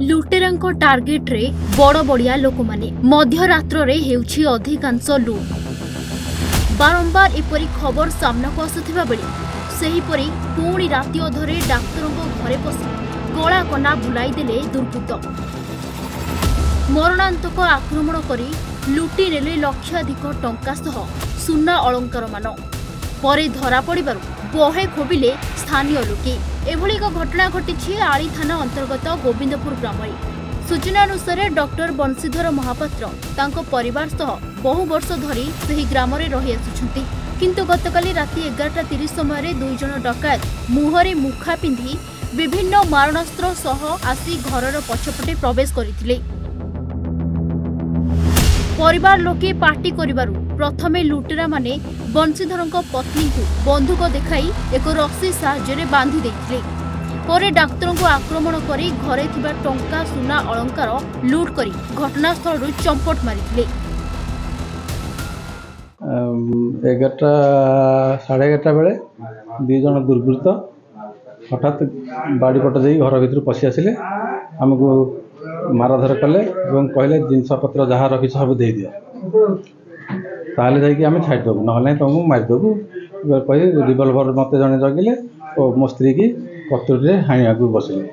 लुटेरांको target रे बड़ बड़िया लोक माने मध्य रात्र रे हेउछि अधिकांश लुट। बारंबार एपरी खबर सामना को आसुथिबा बेले सेहीपरी पूरी राति अधरे डाक्तरंको घरे पसि गला कना बुलाई देले दुर्बृत्त। मरणांतक आक्रमण करी लुटी नेले लक्षाधिक टंका सह सुना अलंकार मान परे धरा पड़िबारु बहे खोबिले स्थानीय लोके। एभली एक घटना घटी आली थाना अंतर्गत गोविंदपुर ग्रामीण। सूचना अनुसार डॉक्टर बंशीधर महापात्र तांको परिवार सह बहु वर्ष धरी सही ग्राम रे रही आसुछंती, किंतु गतकाली राति 11:30 समय दुई जन डकायत मुहरे मुखा पिंधि विभिन्न मारणास्त्र सह आसी घरर पछपटे प्रवेश करथिले। परिवार लोके पार्टी करिबारु प्रथमे लुटेरा माने बंशीधरों पत्नी को बंधुक देखाई एक रस्सी साहाय्य बांधि देते, परे डाक्तर को आक्रमण कर घरे थिबा टंका सुना अलंकार लुट कर घटनास्थल चंपट मारिथिले। 11:30 बेले दी जन दुर्बृत्त हठात बाड़ी पट दे घर भीतर पशि आसिले, हमको माराधर कले और कहले जिनस पत्र जहाँ रखी सब दे दियो ताले जाकि आम छाड़देबू ना तुमको मारिदेबू कही रिवल्भर मत जड़े जगिले और मो स्त्री की कतुरी हाणी आगे बसिले।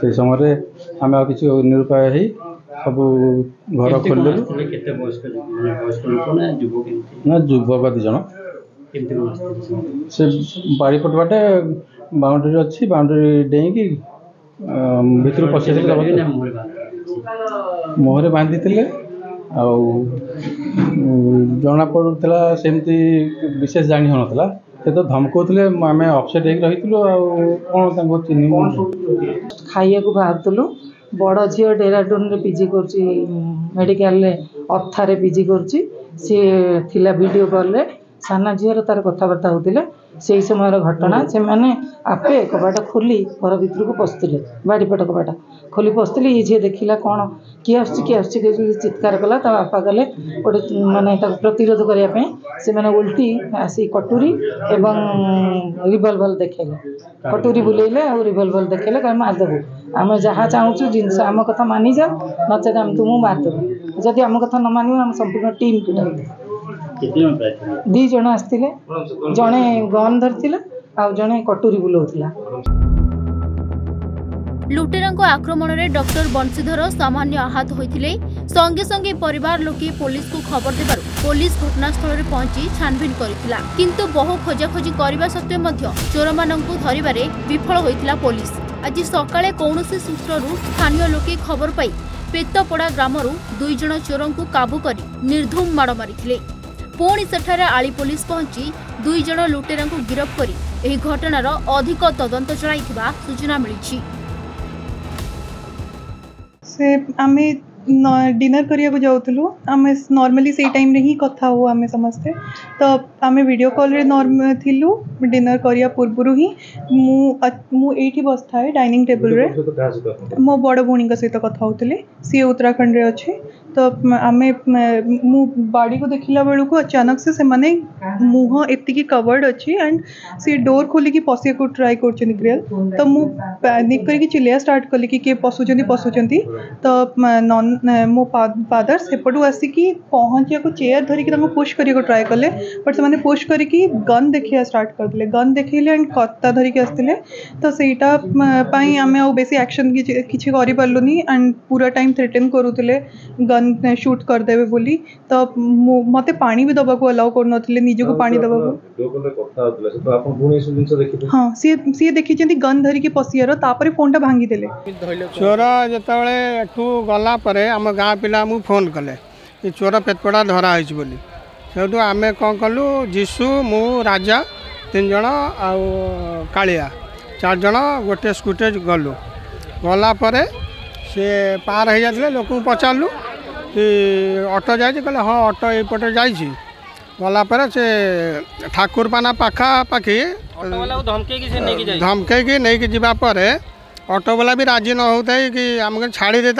से समय आम आ कि निरुपाय हो सब घर खोलू ना युवक दिज से बाड़ीपट बाटे बाउंड्री अच्छी बाउंड्री डेईक भर पशि मुहरे बांधि जना पड़ा सेमती विशेष जाणी हो ना से तो धमकाउले आम अपसेट हो कौन चिन्ह खाइया को बाहर बड़ झील डेहराडून रे पिजी मेडिकल अथारे पिजी करा भिडियो कल साना झील तार कथबार्ता होता से समय घटना से मैंने आपे कबाट खोली घर भर को पशुले बाड़ीपट कबाट खोली पशुले ये झी देखला कौन किए चित्कार कला बापा गले गोटे मानने प्रतिरोध करने से मैंने उल्टी आसी कटुरी एवं रिवल्भर देखेले कटुरी बुलेले आ रिवल्भर देखेले कह मारदेबू आम जहाँ चाहूँ जिनस आम कथा मानि जाओ नचेत आम तुमको मारदेबू जदि आम कथा न मानव आम संपूर्ण टीम को डाक दी जन आसते जड़े गन धरी आ जड़े कटोरी बुलाऊला। लुटेरा आक्रमण में डॉक्टर बंशीधर सामान्य आहत होते संगे संगे परिवार लोके पुलिस को खबर देवर पुलिस घटनास्थल पहुंची छानबीन करथिला, किंतु बहु खोजाखोजी करने सत्वे चोर मान धरबार विफल होता पुलिस। आज सकाळे कौनसी सूत्रु स्थानीय लोके खबर पाई पेतपड़ा ग्रामरू दुई जन चोरों को काबू कर निर्धूम माड़ मारिथिले। पुणी सेठारे आली पुलिस पहुंची दुई जन लुटेरा गिरफ करी एही घटनार अधिक तदंत चलाइथिबा सूचना मिली। से आमे डिनर करिया को जाउतलु आमे नॉर्मली सेही टाइम रे ही कथा हो आमे समस्ते तो आमे वीडियो कॉल रे नॉर्मल थिलु डिनर करिया पूर्वरु ही मु एठी बसथाय डाइनिंग टेबल रे मो बड़ भोणी सहित कथा होतले सी उत्तराखंड रे अछि तो आमे मु बाड़ी को देखिला बेलू को अचानक से माने मुह एतिकी कवर्ड अच्छी एंड सी डोर खोलिकी पशे को ट्राई कर ग्रेल तो मु पैनिक करके चिल्लाया स्टार्ट कली कि किए पशुंट तो नन मो फादर सेपटू आसिकी पहुँचा को चेयर धरिकी पुश करने ट्राए कले बट से पुश करके गन देखा स्टार्ट करदे गन देखले एंड कत्ता धरिकी आसते तो सहीटा आम बेस एक्शन किसी करनी एंड पूरा टाइम थ्रेटेन करुले गन शूट करदेवे बोली तो मते पानी भी दबा को अलाउ कर निज को पानी दबा को हाँ सी देखी गन धरिकी पशियार तापर फोन टा भांगी देले चोर जतबेले एठू गला परे हम गाँ पिला मु फोन कले चोर पेटपड़ा धरा होइछ बोली सेठू आमे कोन कलु जीशु मु राजा तीन जण आ कालिया चार जण गोटे स्कूटर गलु गला परे से पार हो जाते लोक पचारू ऑटो जाइए कहले हाँ ऑटो एपटे जाइए गलापर से ठाकुरपाना पाखापाखी धमकई नहीं जावापर ऑटो वाला भी राजी न होता है कि आमको छाड़ी दे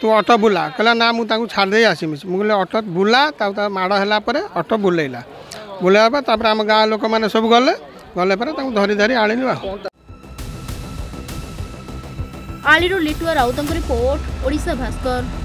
तू ऑटो बुला कहला ना मुझे छाड़दे आसमी मुझे ऑटो बुला माड़ है ऑटो बुलेला बुलापर आम गाँव लोक मैंने सब गले गले धरी धरी आणलु। आलीरू लिटुआ राउत रिपोर्ट ओडिशा भास्कर।